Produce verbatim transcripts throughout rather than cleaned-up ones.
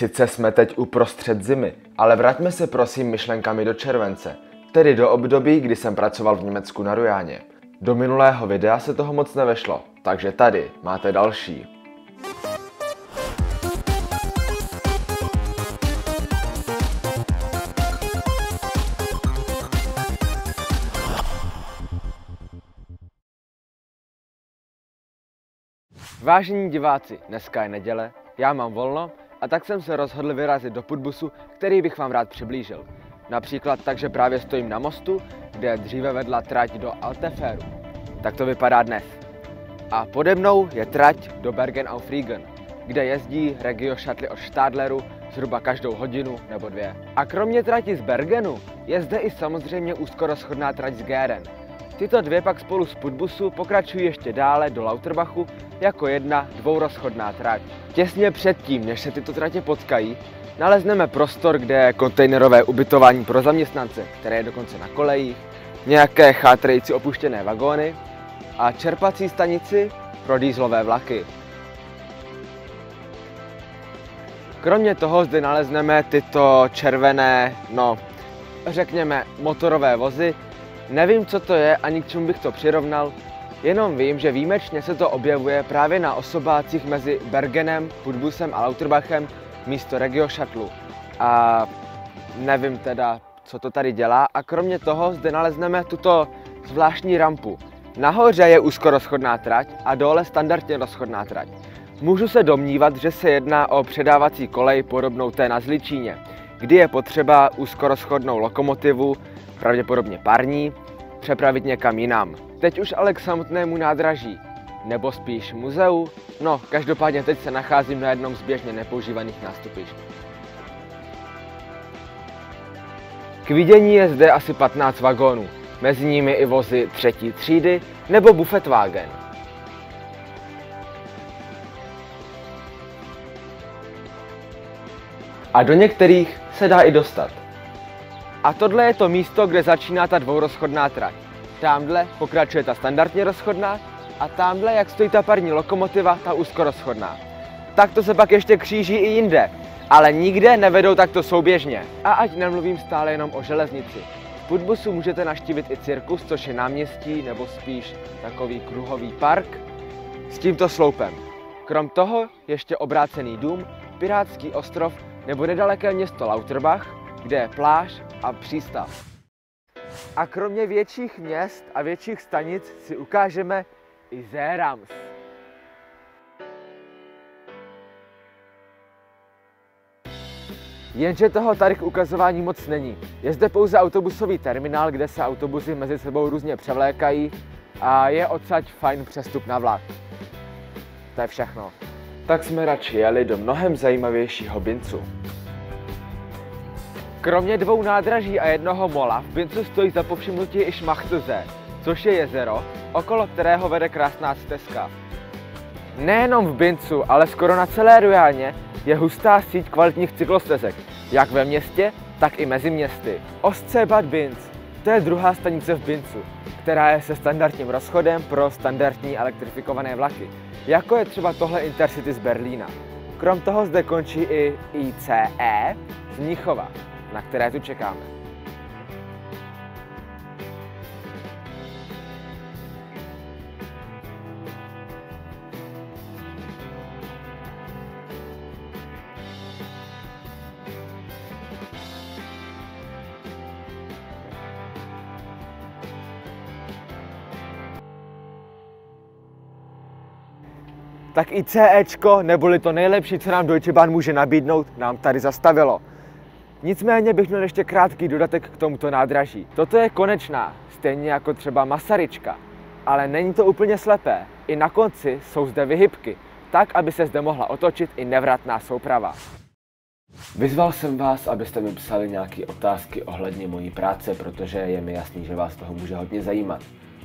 Sice jsme teď uprostřed zimy, ale vraťme se prosím myšlenkami do července, tedy do období, kdy jsem pracoval v Německu na Rujáně. Do minulého videa se toho moc nevešlo, takže tady máte další. Vážení diváci, dneska je neděle, já mám volno a tak jsem se rozhodl vyrazit do Putbusu, který bych vám rád přiblížil. Například tak, že právě stojím na mostu, kde dříve vedla trať do Altefähru. Tak to vypadá dnes. A pode mnou je trať do Bergen auf Rügen, kde jezdí Regio Shuttle od Stadleru zhruba každou hodinu nebo dvě. A kromě trati z Bergenu je zde i samozřejmě úzko shodná trať z Gern. Tyto dvě pak spolu s Putbusu pokračují ještě dále do Lauterbachu jako jedna dvourozchodná trať. Těsně předtím, než se tyto tratě potkají, nalezneme prostor, kde je kontejnerové ubytování pro zaměstnance, které je dokonce na kolejích, nějaké chátrející opuštěné vagóny a čerpací stanici pro dýzlové vlaky. Kromě toho zde nalezneme tyto červené, no řekněme motorové vozy. Nevím, co to je, ani k čemu bych to přirovnal, jenom vím, že výjimečně se to objevuje právě na osobácích mezi Bergenem, Putbusem a Lauterbachem místo Regio Shuttle. A nevím teda, co to tady dělá. A kromě toho zde nalezneme tuto zvláštní rampu. Nahoře je úzko rozchodná trať a dole standardně rozchodná trať. Můžu se domnívat, že se jedná o předávací kolej podobnou té na Zličíně, kdy je potřeba úzko rozchodnou lokomotivu, pravděpodobně parní, přepravit někam jinam. Teď už ale k samotnému nádraží, nebo spíš muzeu. No, každopádně teď se nacházím na jednom z běžně nepoužívaných nástupišť. K vidění je zde asi patnáct vagónů, mezi nimi i vozy třetí třídy nebo bufetwagen. A do některých se dá i dostat. A tohle je to místo, kde začíná ta dvourozchodná trať. Tamhle pokračuje ta standardně rozchodná a tamhle, jak stojí ta parní lokomotiva, ta úzkorozchodná. Tak to se pak ještě kříží i jinde, ale nikde nevedou takto souběžně. A ať nemluvím stále jenom o železnici. V Putbusu můžete navštívit i cirkus, což je náměstí, nebo spíš takový kruhový park s tímto sloupem. Krom toho ještě obrácený dům, pirátský ostrov nebo nedaleké město Lauterbach, kde je pláž a přístav. A kromě větších měst a větších stanic si ukážeme i Serams. Jenže toho tady k ukazování moc není. Je zde pouze autobusový terminál, kde se autobusy mezi sebou různě převlékají a je odsaď fajn přestup na vlak. To je všechno. Tak jsme radši jeli do mnohem zajímavějšího Bincu. Kromě dvou nádraží a jednoho mola v Bincu stojí za povšimnutí i Šmachtuze, což je jezero, okolo kterého vede krásná stezka. Nejenom v Bincu, ale skoro na celé Rujáně je hustá síť kvalitních cyklostezek, jak ve městě, tak i mezi městy. Ostseebad Binz, to je druhá stanice v Bincu, která je se standardním rozchodem pro standardní elektrifikované vlaky, jako je třeba tohle Intercity z Berlína. Krom toho zde končí i I C E z Mnichova, na které tu čekáme. Tak i CEčko, neboli to nejlepší, co nám Deutsche Bahn může nabídnout, nám tady zastavilo. Nicméně bych měl ještě krátký dodatek k tomuto nádraží. Toto je konečná, stejně jako třeba Masaryčka, ale není to úplně slepé. I na konci jsou zde vyhybky, tak aby se zde mohla otočit i nevratná souprava. Vyzval jsem vás, abyste mi psali nějaké otázky ohledně mojí práce, protože je mi jasný, že vás toho může hodně zajímat.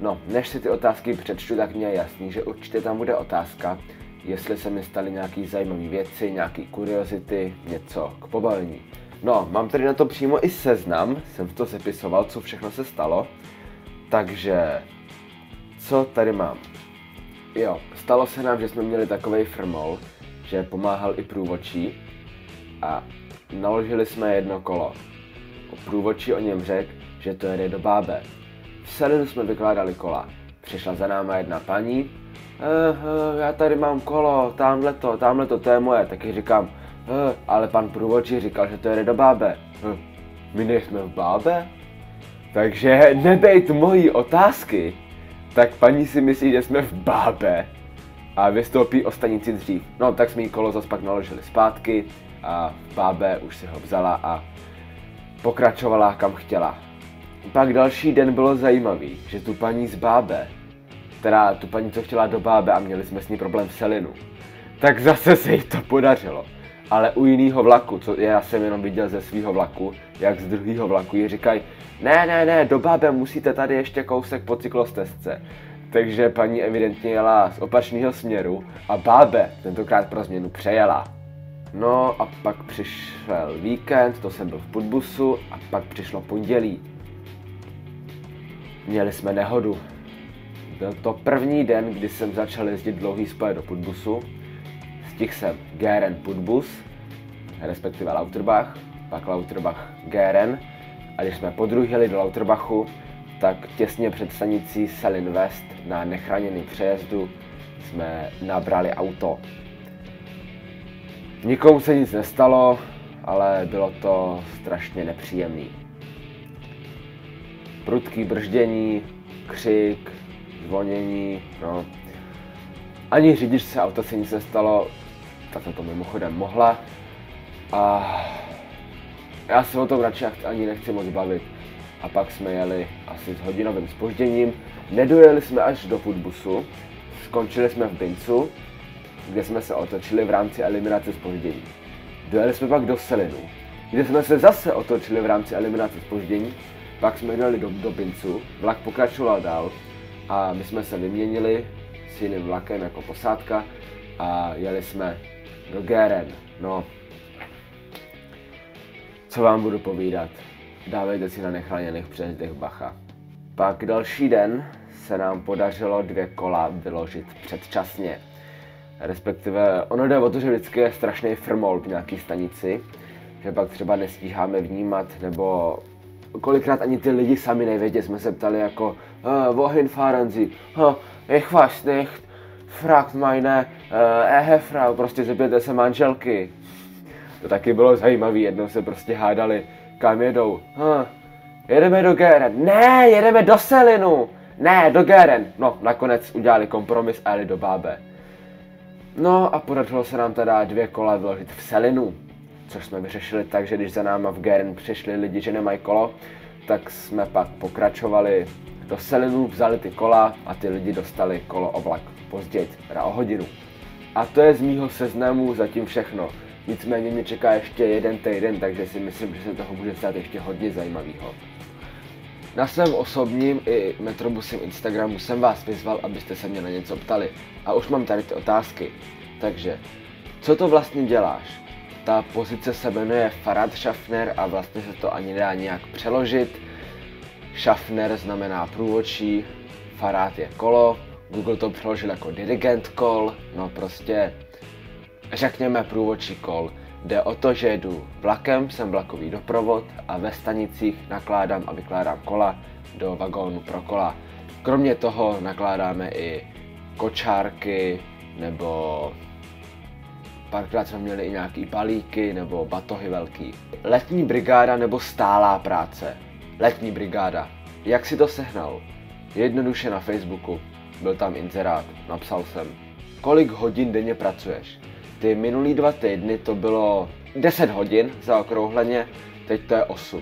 No, než si ty otázky přečtu, tak mě je jasný, že určitě tam bude otázka, jestli se mi staly nějaké zajímavé věci, nějaké kuriozity, něco k pobavení. No, mám tady na to přímo i seznam, jsem to sepisoval, co všechno se stalo. Takže, co tady mám? Jo, stalo se nám, že jsme měli takovej firmol, že pomáhal i průvodčí. a naložili jsme jedno kolo. Průvodčí o něm řekl, že to jede do Baabe. V Sellinu jsme vykládali kola. Přišla za náma jedna paní. E, já tady mám kolo, tamhle to, tamhle to, to je moje. Taky říkám, e, ale pan průvodčí říkal, že to jede do Baabe. E, my nejsme v Baabe? Takže nedejte mojí otázky. Tak paní si myslí, že jsme v Baabe a vystoupí o stanici dřív. No tak jsme jí kolo zase pak naložili zpátky a v Baabe už si ho vzala a pokračovala kam chtěla. Pak další den bylo zajímavý, že tu paní z Baabe, která tu paní co chtěla do Baabe a měli jsme s ní problém v Sellinu, tak zase se jí to podařilo. Ale u jiného vlaku, co já jsem jenom viděl ze svého vlaku, jak z druhého vlaku jí říkají, ne, ne, ne, do Baabe musíte tady ještě kousek po cyklostezce. Takže paní evidentně jela z opačného směru a Baabe tentokrát pro změnu přejela. No a pak přišel víkend, to jsem byl v Putbusu a pak přišlo pondělí. Měli jsme nehodu. Byl to první den, kdy jsem začal jezdit dlouhý spoje do Putbusu. Stihl jsem Göhren Putbus, respektive Lauterbach, pak Lauterbach Göhren. A když jsme podruhili do Lauterbachu, tak těsně před stanicí Sellin West na nechráněném přejezdu jsme nabrali auto. Nikomu se nic nestalo, ale bylo to strašně nepříjemné. Prudký brždění, křik, zvonění, no. Ani řidičce auta se nic nestalo, tak to mimochodem mohla. A já se o tom radši ani nechci moc bavit. A pak jsme jeli asi s hodinovým zpožděním. Nedojeli jsme až do Putbusu, skončili jsme v Bincu, kde jsme se otočili v rámci eliminace zpoždění. Dojeli jsme pak do Sellinu, kde jsme se zase otočili v rámci eliminace zpoždění. Pak jsme dojeli do, do Bincu, vlak pokračoval dál a my jsme se vyměnili s jiným vlakem jako posádka a jeli jsme do Göhren. No, co vám budu povídat, dávejte si na nechráněných přejezdech bacha. Pak další den se nám podařilo dvě kola vyložit předčasně. Respektive ono jde o to, že vždycky je strašný frmol v nějaký stanici, že pak třeba nestíháme vnímat, nebo kolikrát ani ty lidi sami nevědě, jsme se ptali jako Wohin fahren Sie? Ich weiß nicht, fragt meine Ehefrau, prostě zeptejte se manželky. To taky bylo zajímavé, jednou se prostě hádali, kam jedou. Huh, jedeme do Göhren. Ne, jedeme do Sellinu. Ne, do Göhren. No, nakonec udělali kompromis a jeli do Baabe. No a podařilo se nám teda dvě kola vyložit v Sellinu, což jsme vyřešili tak, že když za náma v Göhren přišli lidi, že nemají kolo, tak jsme pak pokračovali do Sellinu, vzali ty kola a ty lidi dostali kolo o vlak později, teda o hodinu. A to je z mýho seznamu zatím všechno. Nicméně mě čeká ještě jeden týden, takže si myslím, že se toho může stát ještě hodně zajímavého. Na svém osobním i Metrobusem Instagramu jsem vás vyzval, abyste se mě na něco ptali. A už mám tady ty otázky. Takže, co to vlastně děláš? Ta pozice se jmenuje Fahrradschaffner a vlastně se to ani nedá nějak přeložit. Schaffner znamená průvodčí, Fahrrad je kolo, Google to přeložil jako dirigent kol, no prostě řekněme průvodčí kol. Jde o to, že jedu vlakem, jsem vlakový doprovod a ve stanicích nakládám a vykládám kola do vagónu pro kola. Kromě toho nakládáme i kočárky, nebo párkrát jsme měli i nějaký balíky nebo batohy velký. Letní brigáda nebo stálá práce. Letní brigáda. Jak si to sehnal? Jednoduše na Facebooku. Byl tam inzerát, napsal jsem. Kolik hodin denně pracuješ? Ty minulý dva týdny to bylo deset hodin zaokrouhleně, teď to je osm.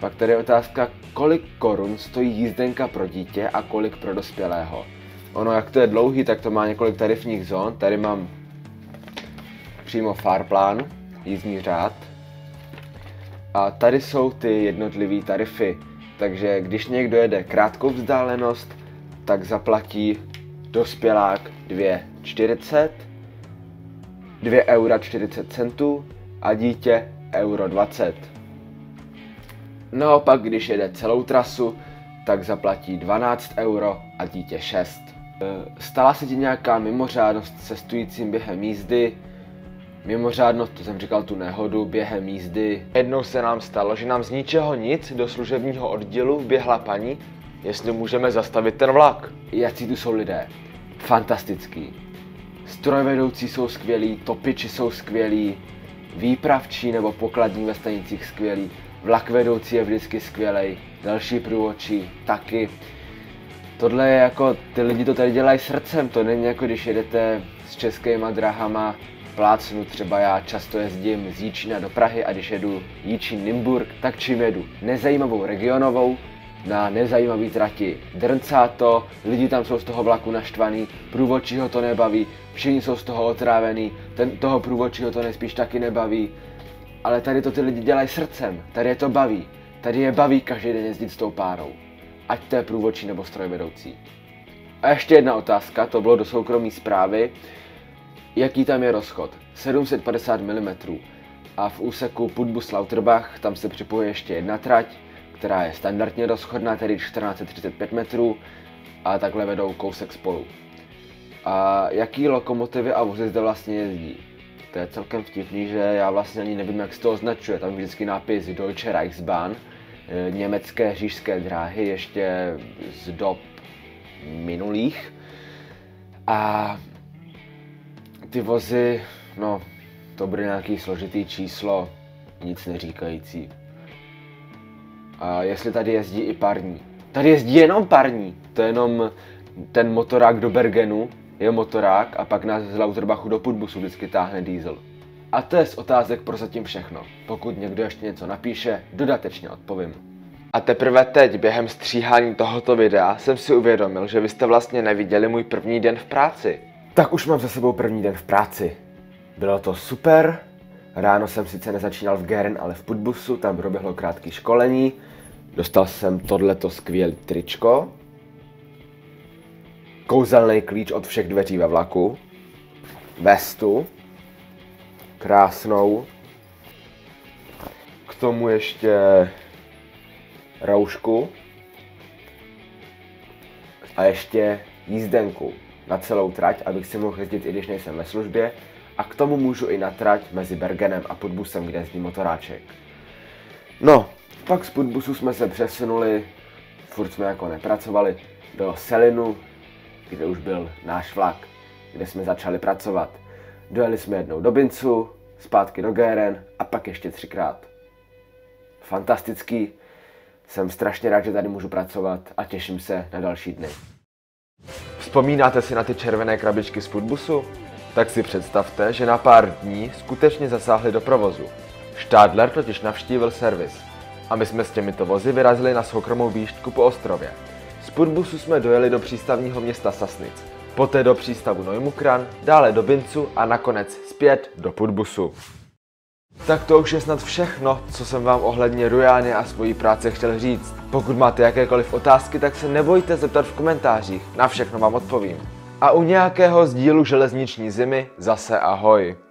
Pak tady je otázka, kolik korun stojí jízdenka pro dítě a kolik pro dospělého. Ono, jak to je dlouhý, tak to má několik tarifních zón. Tady mám přímo fahrplán, jízdní řád. A tady jsou ty jednotlivé tarify. Takže když někdo jede krátkou vzdálenost, tak zaplatí dospělák dvě čtyřicet, dvě eura čtyřicet centů a dítě euro dvacet. Naopak, když jede celou trasu, tak zaplatí dvanáct euro a dítě šest. Stala se ti nějaká mimořádnost cestujícím během jízdy? Mimořádnost, to jsem říkal, tu nehodu během jízdy. Jednou se nám stalo, že nám z ničeho nic do služebního oddílu běhla paní, jestli můžeme zastavit ten vlak. Jací tu jsou lidé? Fantastický. Strojvedoucí jsou skvělí, topiči jsou skvělí, výpravčí nebo pokladní ve stanicích skvělí, vlakvedoucí je vždycky skvělej, další průvodčí taky. Tohle je jako, ty lidi to tady dělají srdcem, to není jako když jedete s českýma drahama, plácnu, třeba já často jezdím z Jičína do Prahy a když jedu Jičín-Nymburk, tak čím jedu? Nezajímavou regionovou, na nezajímavý trati. Drncá to, lidi tam jsou z toho vlaku naštvaný, průvodčího to nebaví, všichni jsou z toho otrávený, ten, toho průvodčího to nejspíš taky nebaví. Ale tady to ty lidi dělají srdcem, tady je to baví, tady je baví každý den jezdit s tou párou. Ať to je průvodčí nebo strojvedoucí. A ještě jedna otázka, to bylo do soukromé zprávy. Jaký tam je rozchod? sedm set padesát milimetrů. A v úseku Putbus Lauterbach tam se připojuje ještě jedna trať, která je standardně rozchodná, tedy tisíc čtyři sta třicet pět metrů, a takhle vedou kousek spolu. A jaký lokomotivy a vozy zde vlastně jezdí? To je celkem vtipný, že já vlastně ani nevím, jak se to označuje. Tam je vždycky nápis Deutsche Reichsbahn, německé říšské dráhy, ještě z dob minulých. A ty vozy, no, to bude nějaký složitý číslo, nic neříkající. A jestli tady jezdí i parní. Tady jezdí jenom parní. To je jenom ten motorák do Bergenu, je motorák a pak nás z Lauterbachu do Putbusu vždycky táhne diesel. A to je z otázek prozatím všechno. Pokud někdo ještě něco napíše, dodatečně odpovím. A teprve teď, během stříhání tohoto videa, jsem si uvědomil, že vy jste vlastně neviděli můj první den v práci. Tak už mám za sebou první den v práci. Bylo to super. Ráno jsem sice nezačínal v Gern, ale v Putbusu, tam proběhlo krátké školení. Dostal jsem tohleto skvělé tričko. Kouzelný klíč od všech dveří ve vlaku. Vestu. Krásnou. K tomu ještě roušku. A ještě jízdenku na celou trať, abych si mohl jezdit, i když nejsem ve službě. A k tomu můžu i na trať mezi Bergenem a Putbusem, kde jezdí motoráček. No, pak z Putbusu jsme se přesunuli, furt jsme jako nepracovali, do Sellinu, kde už byl náš vlak, kde jsme začali pracovat. Dojeli jsme jednou do Bincu, zpátky do Göhren a pak ještě třikrát. Fantastický, jsem strašně rád, že tady můžu pracovat a těším se na další dny. Vzpomínáte si na ty červené krabičky z Putbusu? Tak si představte, že na pár dní skutečně zasáhli do provozu. Stadler totiž navštívil servis a my jsme s těmito vozy vyrazili na soukromou výjížďku po ostrově. Z Putbusu jsme dojeli do přístavního města Sassnitz, poté do přístavu Neu Mukran, dále do Bincu a nakonec zpět do Putbusu. Tak to už je snad všechno, co jsem vám ohledně Rujány a svojí práce chtěl říct. Pokud máte jakékoliv otázky, tak se nebojte zeptat v komentářích, na všechno vám odpovím. A u nějakého z dílu železniční zimy zase ahoj.